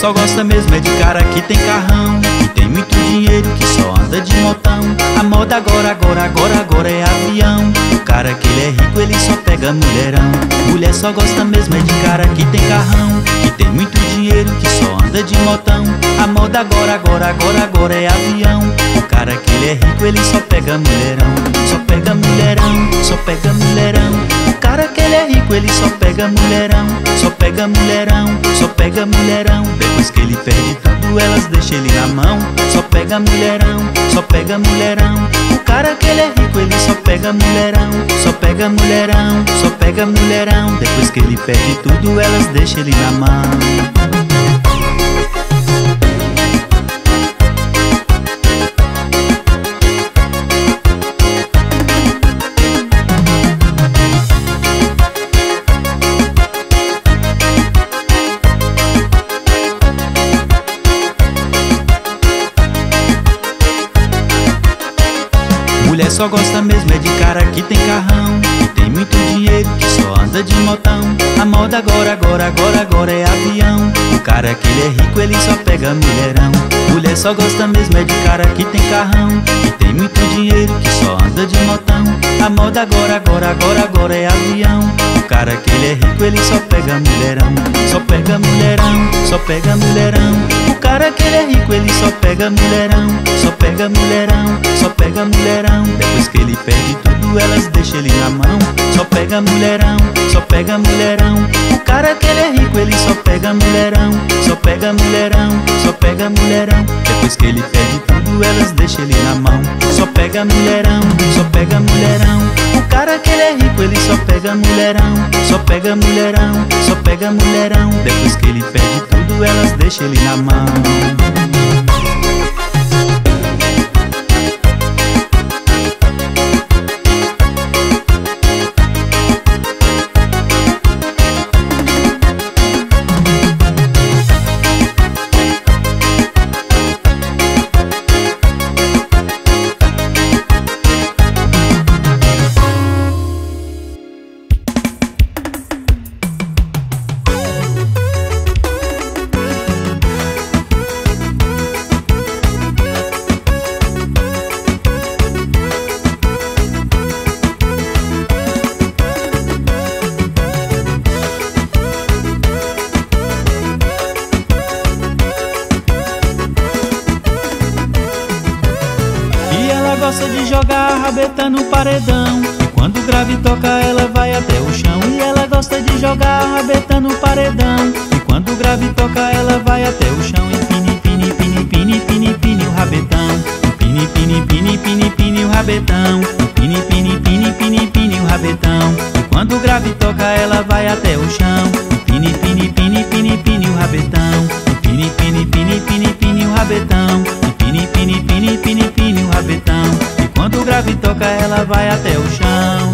só gosta mesmo é de cara que tem carrão, que tem muito dinheiro, que só anda de motão. A moda agora é avião. O cara que ele é rico, ele só pega mulherão. Mulher só gosta mesmo é de cara que tem carrão, que tem muito dinheiro, que só anda de motão. A moda agora é avião. O cara que ele é rico, ele só pega mulherão. Só pega mulherão, só pega mulherão. O cara que ele é rico, ele só pega mulherão, só pega mulherão, só pega mulherão. Depois que ele perde tudo, elas deixam ele na mão. Só pega mulherão, só pega mulherão. O cara que ele é rico, ele só pega mulherão, só pega mulherão, só pega mulherão. Depois que ele perde tudo, elas deixam ele na mão. Mulher só gosta mesmo é de cara que tem carrão, que tem muito dinheiro, que só anda de motão. A moda agora é avião. O cara que ele é rico, ele só pega mulherão. Mulher só gosta mesmo é de cara que tem carrão, que tem muito dinheiro, que só anda de motão. A moda agora é avião. O cara que ele é rico, ele só pega mulherão. Só pega mulherão, só pega mulherão. O cara que ele é rico, ele só pega mulherão, só pega mulherão, só pega mulherão. Depois que ele perde tudo, elas deixam ele na mão. Só pega mulherão, só pega mulherão. O cara que ele é rico, ele só pega mulherão, só pega mulherão, só pega mulherão. Depois que ele perde tudo, elas deixam ele na mão. Só pega mulherão, só pega mulherão. O cara que ele é rico, ele só pega mulherão, só pega mulherão, só pega mulherão. Depois que ele perde tudo, elas deixam ele na mão. No paredão, e quando o grave toca ela vai até o chão. E ela gosta de jogar a rabeta no paredão, e quando o grave toca ela vai até o chão. E pini o rabetão, pini o rabetão, pini o rabetão. E quando o grave toca ela vai até o chão. Pini o rabetão, pini o rabetão, pini o rabetão. Quando o grave toca, ela vai até o chão.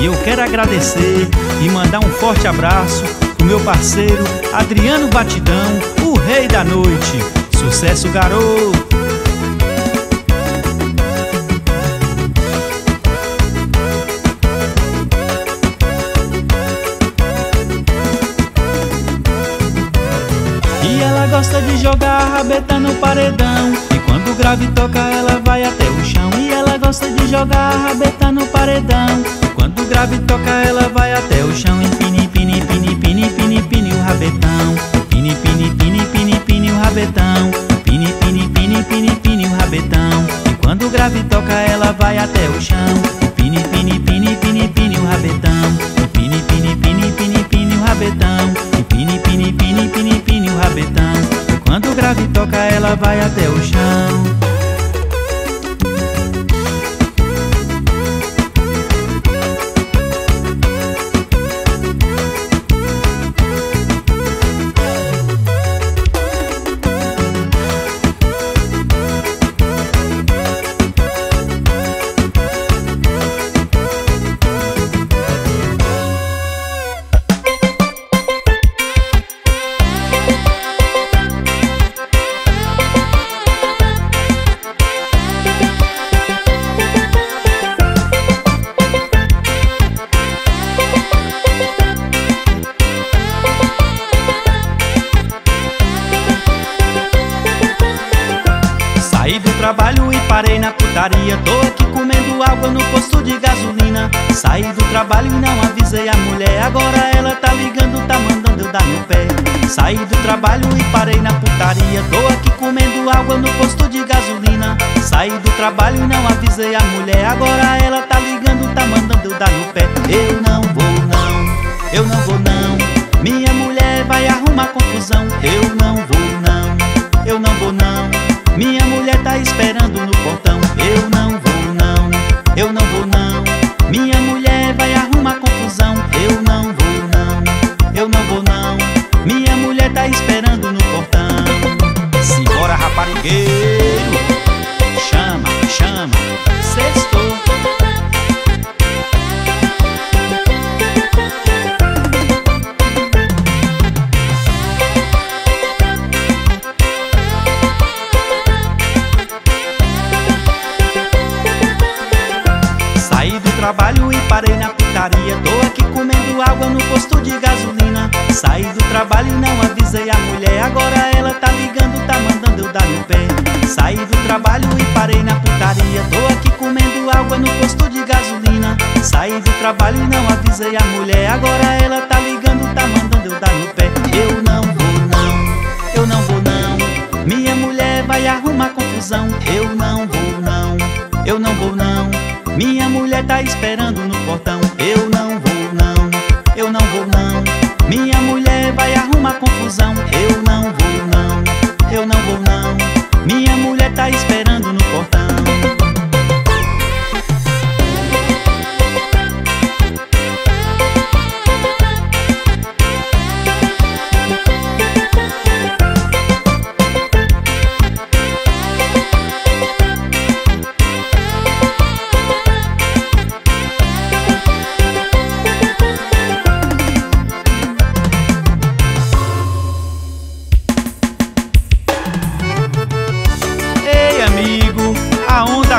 E eu quero agradecer e mandar um forte abraço pro meu parceiro Adriano Batidão, o rei da noite. Sucesso, garoto! E ela gosta de jogar a rabeta no paredão, e quando o grave toca, ela vai até o chão. Ela gosta de jogar a rabeta no paredão, quando o grave toca ela vai até o chão. E pini o rabetão, pini o rabetão, pini o rabetão. E quando o grave toca ela vai até o chão. Pini o rabetão, pini o rabetão, pini o rabetão. E quando o grave toca ela vai até o chão. padaria. Tô aqui comendo água no posto de gasolina. Saí do trabalho e não avisei a mulher. Agora ela tá ligando, tá mandando eu dar no pé. Saí do trabalho e parei na putaria. Tô aqui comendo água no posto de gasolina. Saí do trabalho e não avisei a mulher. Agora ela tá ligando, tá mandando eu dar no pé. Eu não vou não, eu não vou não. Minha mulher vai arrumar confusão. Eu não vou não, eu não vou não. Minha mulher tá esperando no portão. Eu não vou não, eu não vou não. Minha mulher vai arrumar confusão. Eu não vou não, eu não vou não. Minha mulher tá esperando no portão. Simbora raparigueiro, chama, chama, sextou. Trabalho e parei na putaria. Tô aqui comendo água no posto de gasolina. Saí do trabalho e não avisei a mulher. Agora ela tá ligando, tá mandando eu dar no pé. Saí do trabalho e parei na putaria. Tô aqui comendo água no posto de gasolina. Saí do trabalho e não avisei a mulher. Agora ela tá ligando, tá mandando eu dar no pé. Eu não vou não, eu não vou não. Minha mulher vai arrumar confusão. Eu não vou não, eu não vou não. Minha mulher tá esperando no portão. Eu não vou não, eu não vou não. Minha mulher vai arrumar confusão. Eu não vou não, eu não vou não. Minha mulher tá esperando no portão.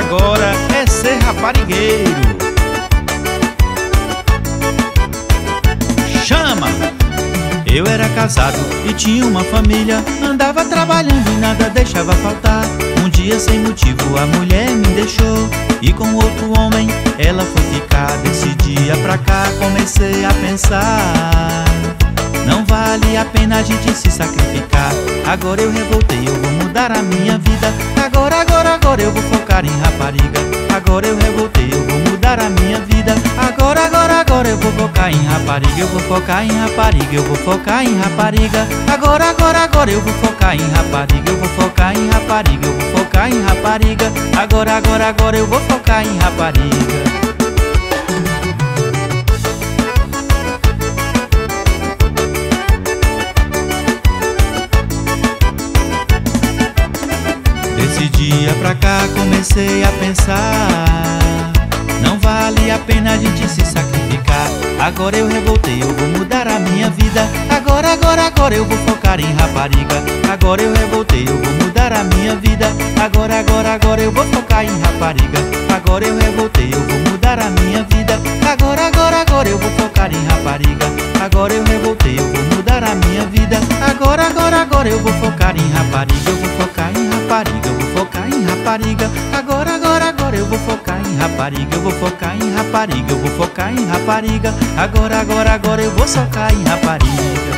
Agora é ser raparigueiro. Chama! Eu era casado e tinha uma família. Andava trabalhando e nada deixava faltar. Um dia sem motivo a mulher me deixou e com outro homem ela foi ficar. Desse dia pra cá comecei a pensar: não vale a pena a gente se sacrificar. Agora eu revoltei, eu vou mudar a minha vida. Agora, agora, agora eu vou focar em rapariga. Agora eu revoltei, eu vou mudar a minha vida. Agora, agora, agora eu vou focar em rapariga. Eu vou focar em rapariga, eu vou focar em rapariga. Agora, agora, agora eu vou focar em rapariga. Eu vou focar em rapariga, eu vou focar em rapariga. Agora, agora, agora eu vou focar em rapariga. Desse dia pra cá comecei a pensar: não vale a pena a gente se sacrificar. Agora eu revoltei, eu vou mudar a minha vida. Agora, agora, agora eu vou focar em rapariga. Agora eu revoltei, eu vou mudar a minha vida. Agora, agora, agora eu vou focar em rapariga. Agora eu revoltei, eu vou mudar a minha vida. Agora, agora, agora eu vou focar em rapariga. Agora eu revoltei, eu vou mudar a minha vida. Agora, agora, agora eu vou focar em rapariga. Eu vou focar em rapariga. Rapariga, agora, agora, agora eu vou focar em rapariga. Eu vou focar em rapariga, eu vou focar em rapariga. Agora, agora, agora eu vou focar em rapariga.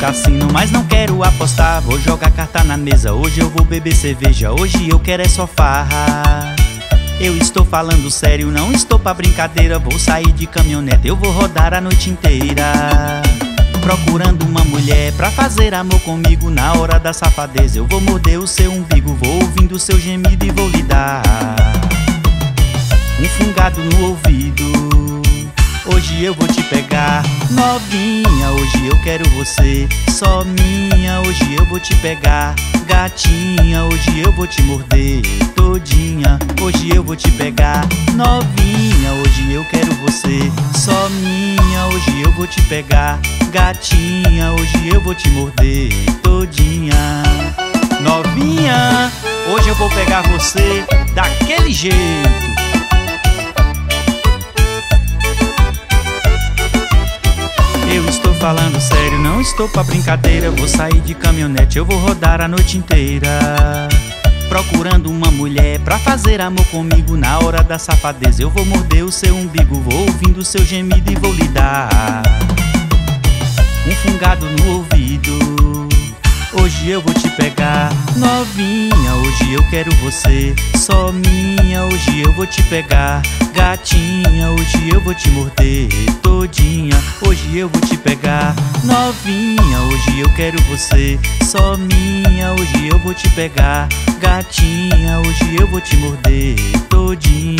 Cassino, mas não quero apostar. Vou jogar carta na mesa, hoje eu vou beber cerveja. Hoje eu quero é só farra. Eu estou falando sério, não estou pra brincadeira. Vou sair de caminhonete, eu vou rodar a noite inteira. Procurando uma mulher pra fazer amor comigo. Na hora da safadeza eu vou morder o seu umbigo. Vou ouvindo o seu gemido e vou lhe dar um fungado no ouvido. Hoje eu vou te pegar, novinha, hoje eu quero você, só minha. Hoje eu vou te pegar, gatinha, hoje eu vou te morder todinha. Hoje eu vou te pegar, novinha, hoje eu quero você. você. Só minha, hoje eu vou te pegar, gatinha, hoje eu vou te morder todinha. Novinha, hoje eu vou pegar você daquele jeito. Eu estou falando sério, não estou pra brincadeira. Vou sair de caminhonete, eu vou rodar a noite inteira procurando uma mulher pra fazer amor comigo. Na hora da safadeza eu vou morder o seu umbigo, vou ouvindo o seu gemido e vou lhe dar um fungado no ouvido. Hoje eu vou te pegar, novinha, hoje eu quero você. Só minha, hoje eu vou te pegar, gatinha, hoje eu vou te morder todinha. Hoje eu vou te pegar, novinha, hoje eu quero você. Só minha, hoje eu vou te pegar, gatinha, hoje eu vou te morder todinha.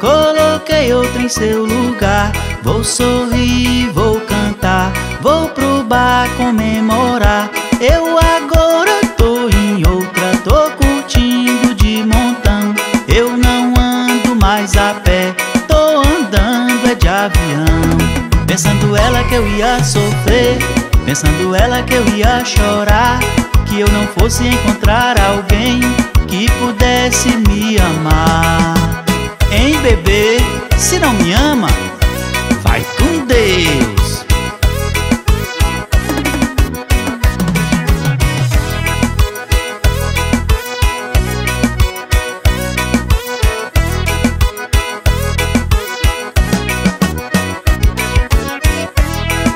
Coloquei outra em seu lugar. Vou sorrir, vou cantar, vou pro bar comemorar. Eu agora tô em outra, tô curtindo de montão. Eu não ando mais a pé, tô andando é de avião. Pensando ela que eu ia sofrer, pensando ela que eu ia chorar, que eu não fosse encontrar alguém que pudesse me amar. Hein, bebê, se não me ama, vai com Deus.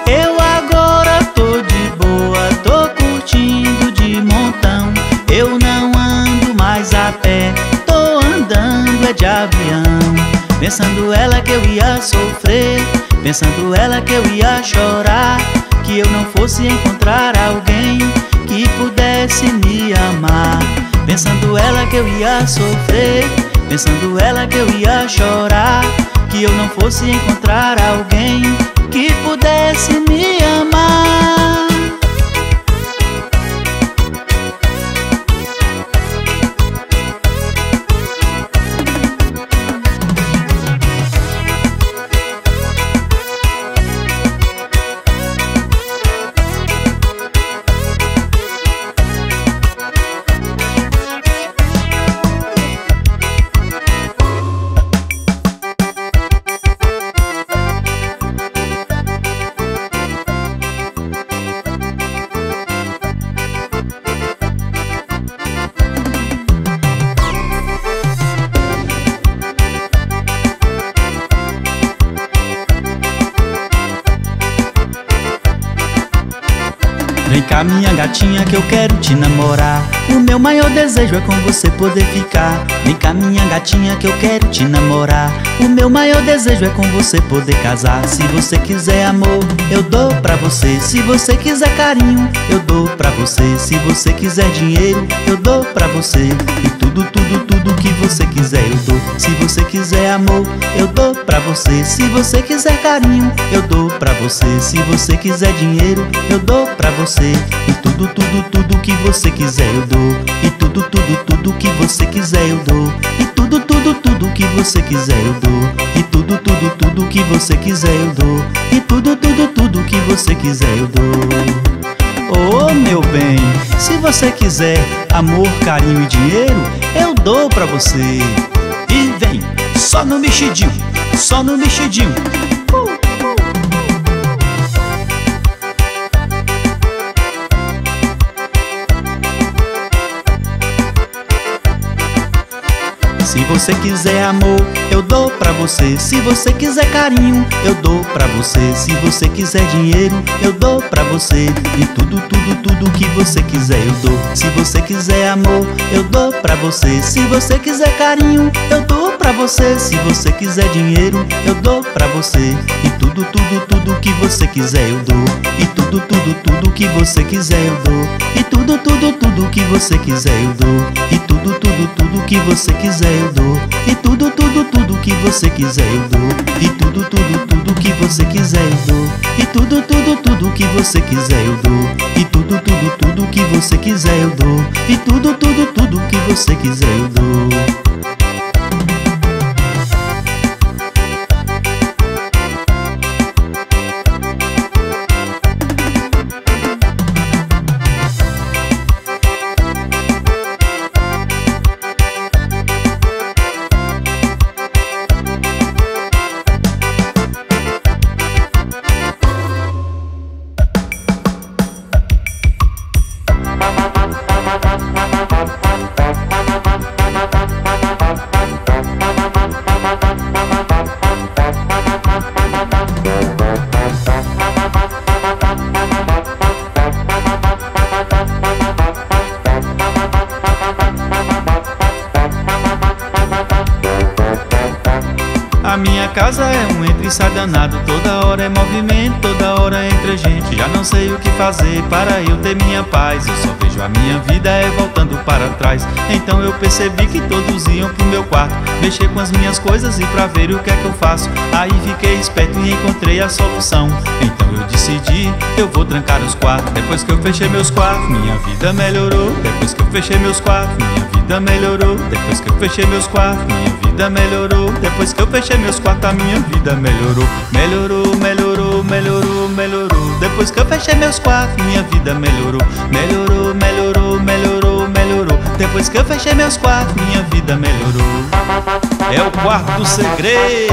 Eu agora tô de boa, tô curtindo de montão. Eu não ando mais a pé, tô andando é de avião. Pensando ela que eu ia sofrer, pensando ela que eu ia chorar, que eu não fosse encontrar alguém que pudesse me amar. Pensando ela que eu ia sofrer, pensando ela que eu ia chorar, que eu não fosse encontrar alguém que pudesse me amar. Vem cá, minha gatinha, que eu quero te namorar. O meu maior desejo é com você poder ficar. Vem cá, minha gatinha, que eu quero te namorar. O meu maior desejo é com você poder casar. Se você quiser amor, eu dou pra você. Se você quiser carinho, eu dou pra você. Se você quiser dinheiro, eu dou pra você. E tudo, tudo, tudo que você quiser, eu dou. Se você quiser amor, eu dou pra você. Se você quiser carinho, eu dou pra você. Se você quiser dinheiro, eu dou pra você. E tudo, tudo, tudo que você quiser eu dou. E tudo, tudo, tudo que você quiser eu dou. E tudo, tudo, tudo que você quiser eu dou. E tudo, tudo, tudo que você quiser eu dou. E tudo, tudo, tudo que você quiser eu dou. Oh, meu bem, se você quiser amor, carinho e dinheiro, eu dou pra você. E vem, só no mexidinho, só no mexidinho. Se você quiser amor, eu dou pra você. Se você quiser carinho, eu dou pra você. Se você quiser dinheiro, eu dou pra você. E tudo, tudo, tudo que você quiser eu dou. Se você quiser amor, eu dou pra você. Se você quiser carinho, eu dou pra você. Se você quiser dinheiro, eu dou pra você. E tudo, tudo, tudo que você quiser eu dou. E tudo, tudo, tudo que você quiser eu dou. E tudo, tudo, tudo que você quiser eu dou. E tudo, tudo, tudo que você quiser eu dou. E tudo, tudo, tudo que você quiser eu dou. E tudo, tudo, tudo que você quiser eu dou. E tudo, tudo, tudo que você quiser eu dou. E tudo, tudo, tudo que você quiser eu dou. E tudo, tudo, tudo que você quiser eu dou. Casa é um entre-sadanado, toda hora é movimento, toda hora entra gente. Já não sei o que fazer para eu ter minha paz. Eu só vejo a minha vida é voltando para trás. Então eu percebi que todos iam pro meu quarto mexer com as minhas coisas e pra ver o que é que eu faço. Aí fiquei esperto e encontrei a solução. Então eu decidi, eu vou trancar os quartos. Depois que eu fechei meus quartos, minha vida melhorou. Depois que eu fechei meus quartos, minha vida melhorou. Depois que eu fechei meus quartos, minha vida melhorou. Depois que eu fechei meus quartos, a minha vida melhorou. Melhorou, melhorou, melhorou, melhorou. Depois que eu fechei meus quartos, minha vida melhorou. Melhorou, melhorou, melhorou, melhorou. Depois que eu fechei meus quartos, minha vida melhorou. É o quarto do segredo.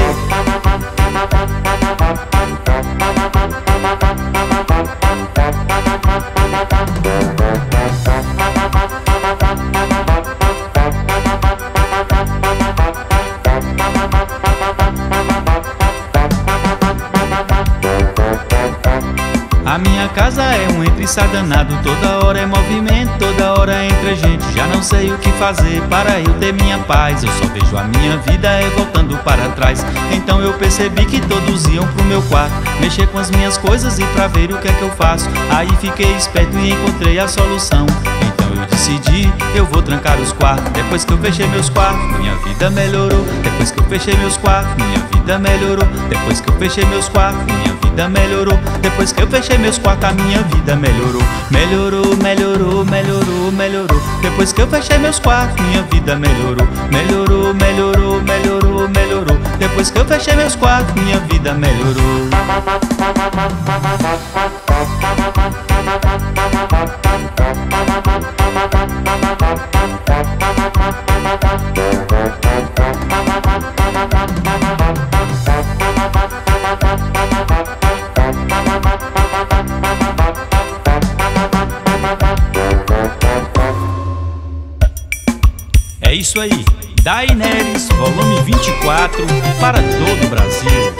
A minha casa é um entre-sadanado, toda hora é movimento, toda hora entra gente. Já não sei o que fazer para eu ter minha paz. Eu só vejo a minha vida é voltando para trás. Então eu percebi que todos iam pro meu quarto mexer com as minhas coisas e pra ver o que é que eu faço. Aí fiquei esperto e encontrei a solução. Eu decidi, eu vou trancar os quartos. Depois que eu fechei meus quartos, minha vida melhorou. Depois que eu fechei meus quartos, minha vida melhorou. Depois que eu fechei meus quartos, minha vida melhorou. Depois que eu fechei meus quartos, a minha vida melhorou. Melhorou, melhorou, melhorou, melhorou. Depois que eu fechei meus quartos, minha vida melhorou. Melhorou, melhorou, melhorou, melhorou. Depois que eu fechei meus quartos, minha vida melhorou. É isso aí, DAI NERES, volume 24, para todo o Brasil.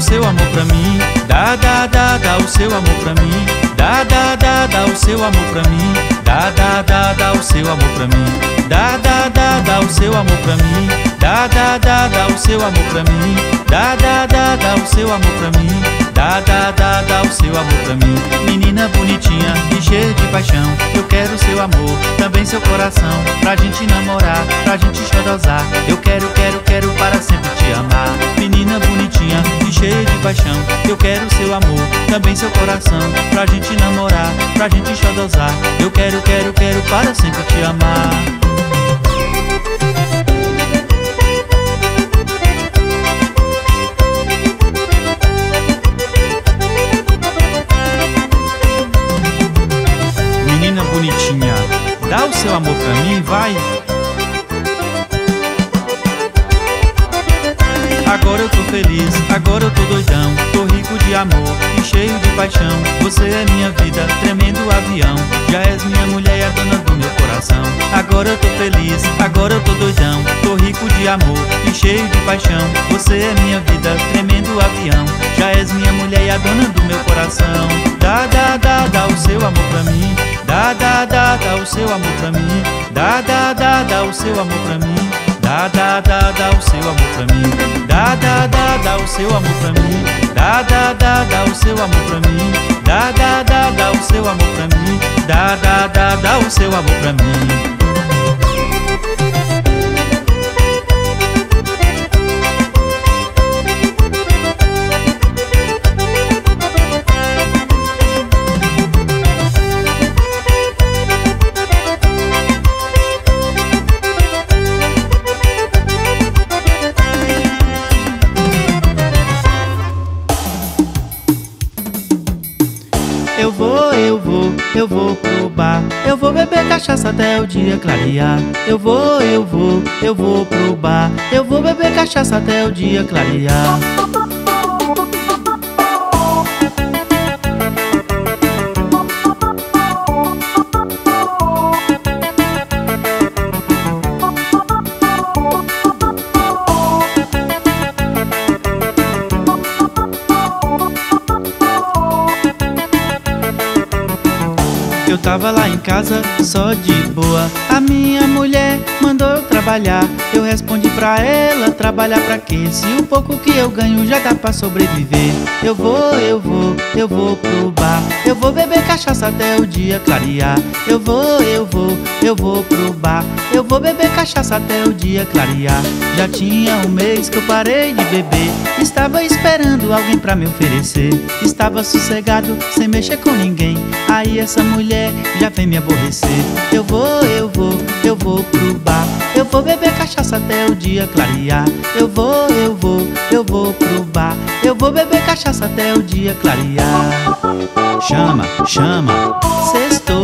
Seu amor pra mim, dá, dá, dá, dá o seu amor pra mim, dá, dá, dá, dá o seu amor pra mim, dá, dá, dá, dá o seu amor pra mim, dá, dá, dá, dá o seu amor pra mim, dá, dá, dá, dá o seu amor pra mim, dá, dá, dá, dá o seu amor pra mim, dá, dá, dá, dá o seu amor pra mim. Menina bonitinha, me cheia de paixão, eu quero seu amor, também seu coração, pra gente namorar, pra gente xodosar, eu quero, quero, quero para sempre te amar. Menina bonitinha, me cheia de paixão, eu quero seu amor, também seu coração, pra gente namorar, pra gente xodosar, eu quero, quero, quero para sempre te amar. Menina bonitinha, dá o seu amor pra mim, vai! Agora eu tô feliz, agora eu tô doidão, tô rico de amor e cheio de paixão. Você é minha vida, tremendo avião, já és minha mulher e a dona do meu coração. Agora eu tô feliz, agora eu tô doidão, tô rico de amor e cheio de paixão. Você é minha vida, tremendo avião, já és minha mulher e a dona do meu coração. Dá, dá, dá, dá o seu amor pra mim, dá, dá, dá, dá o seu amor pra mim, dá, dá, dá, dá o seu amor pra mim, dá, dá, dá, dá o seu amor pra mim, dá, dá, dá, dá o seu amor pra mim, dá, dá, dá, dá o seu amor pra mim, dá, dá, dá, dá o seu amor pra mim, dá, dá, dá, dá o seu amor pra mim. Eu vou pro bar, eu vou beber cachaça até o dia clarear. Eu vou pro bar, eu vou beber cachaça até o dia clarear. Eu tava lá em casa só de boa, a minha mulher mandou eu trabalhar. Eu respondi pra ela, trabalhar pra quê? Se o pouco que eu ganho já dá pra sobreviver. Eu vou pro bar, eu vou beber cachaça até o dia clarear. Eu vou pro bar, eu vou beber cachaça até o dia clarear. Já tinha um mês que eu parei de beber, estava esperando alguém pra me oferecer. Estava sossegado, sem mexer com ninguém, aí essa mulher já vem me aborrecer. Eu vou pro bar, eu vou beber cachaça até o dia clarear. Eu vou pro bar, eu vou beber cachaça até o dia clarear. Chama, chama, sextou.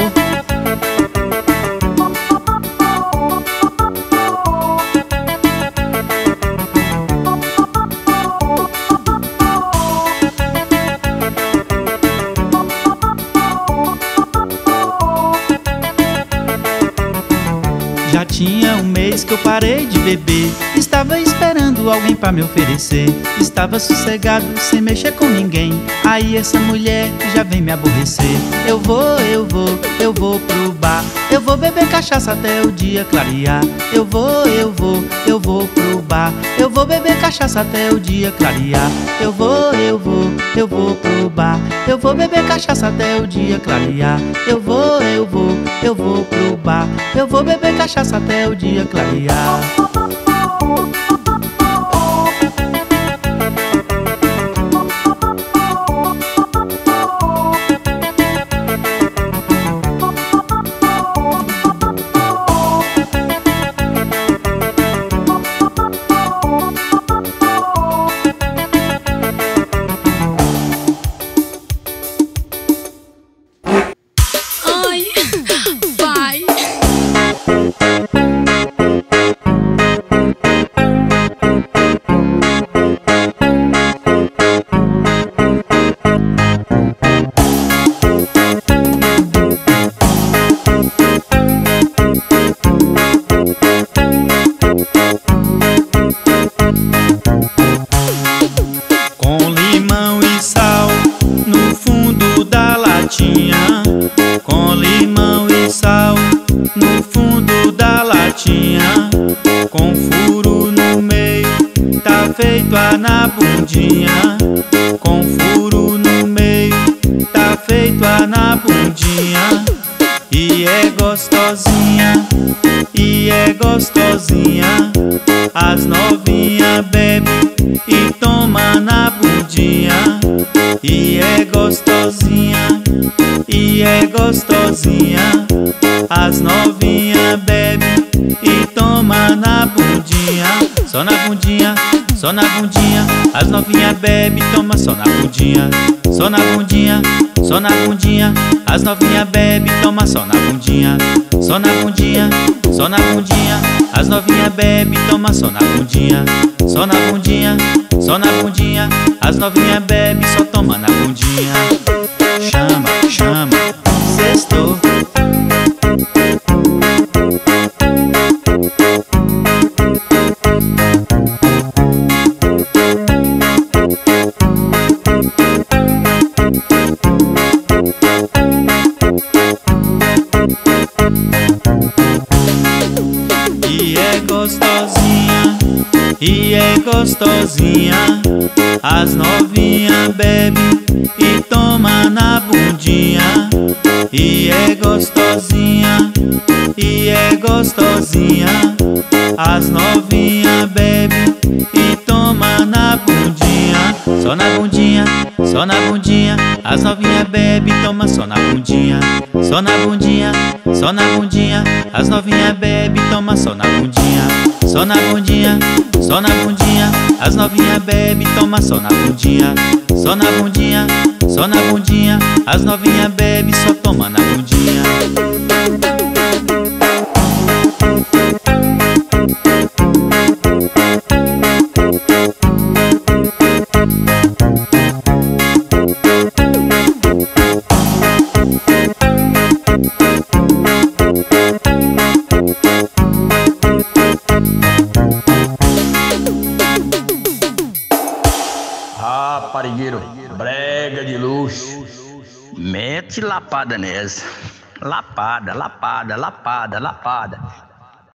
Já tinha um mês que eu parei de beber, estava esperando alguém pra me oferecer. Estava sossegado, sem mexer com ninguém, aí essa mulher já vem me aborrecer. Eu vou pro bar, eu vou beber cachaça até o dia clarear. Eu vou pro bar, eu vou beber cachaça até o dia clarear. Eu vou pro bar, eu vou beber cachaça até o dia clarear. Eu vou pro bar, eu vou beber cachaça até o dia clarear. Com furo no meio, tá feito a na bundinha. E é gostosinha, e é gostosinha. As novinha bebe e toma na bundinha. E é gostosinha, e é gostosinha. As novinha bebe e toma na bundinha. Só na bundinha, só na bundinha, as novinha bebe, toma só na bundinha. Só na bundinha, só na bundinha, as novinha bebe, toma só na bundinha. Só na bundinha, só na bundinha, as novinha bebe, toma só na bundinha. Só na bundinha, só na bundinha. As novinha bebe, só toma na bundinha. Chama, chama, sextou. E é gostosinha, as novinha bebe e toma na bundinha. E é gostosinha, as novinha bebe e toma na bundinha. Só na bundinha, só na bundinha, as novinha bebe e toma só na bundinha. Só na bundinha, só na bundinha, as novinha bebe e toma só na bundinha. Só na bundinha, só na bundinha, as novinha bebe, toma só na bundinha. Só na bundinha, só na bundinha, as novinha bebe, só toma na bundinha. Raparigueiro, brega de luxo, mete lapada nessa. Lapada, lapada, lapada, lapada.